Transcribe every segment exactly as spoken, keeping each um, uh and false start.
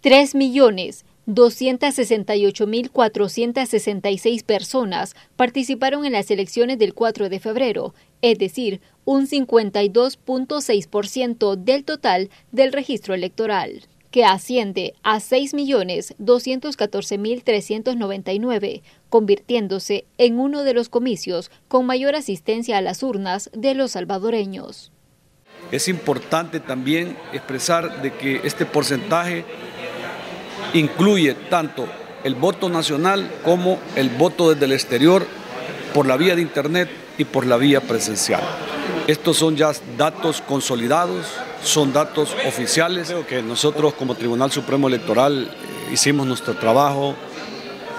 tres millones doscientas sesenta y ocho mil cuatrocientas sesenta y seis personas participaron en las elecciones del cuatro de febrero, es decir, un cincuenta y dos punto seis por ciento del total del registro electoral, que asciende a seis millones doscientos catorce mil trescientos noventa y nueve, convirtiéndose en uno de los comicios con mayor asistencia a las urnas de los salvadoreños. Es importante también expresar de que este porcentaje incluye tanto el voto nacional como el voto desde el exterior, por la vía de internet y por la vía presencial. Estos son ya datos consolidados, son datos oficiales. Creo que nosotros como Tribunal Supremo Electoral hicimos nuestro trabajo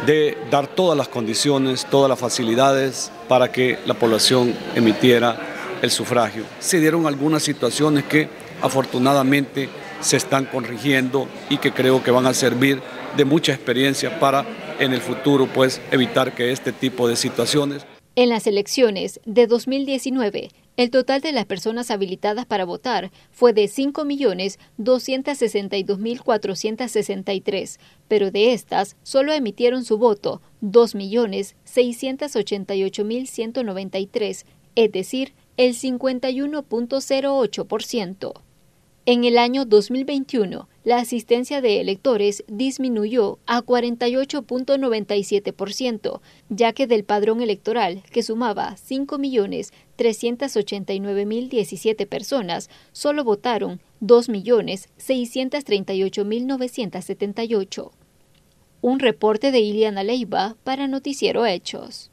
de dar todas las condiciones, todas las facilidades para que la población emitiera el sufragio. Se dieron algunas situaciones que afortunadamente se están corrigiendo y que creo que van a servir de mucha experiencia para en el futuro pues evitar que este tipo de situaciones. En las elecciones de dos mil diecinueve, el total de las personas habilitadas para votar fue de cinco millones doscientas sesenta y dos mil cuatrocientas sesenta y tres, pero de estas solo emitieron su voto dos millones seiscientas ochenta y ocho mil ciento noventa y tres, es decir, el cincuenta y uno punto cero ocho por ciento. En el año dos mil veintiuno, la asistencia de electores disminuyó a cuarenta y ocho punto noventa y siete por ciento, ya que del padrón electoral, que sumaba cinco millones trescientas ochenta y nueve mil diecisiete personas, solo votaron dos millones seiscientas treinta y ocho mil novecientas setenta y ocho. Un reporte de Iliana Leiva para Noticiero Hechos.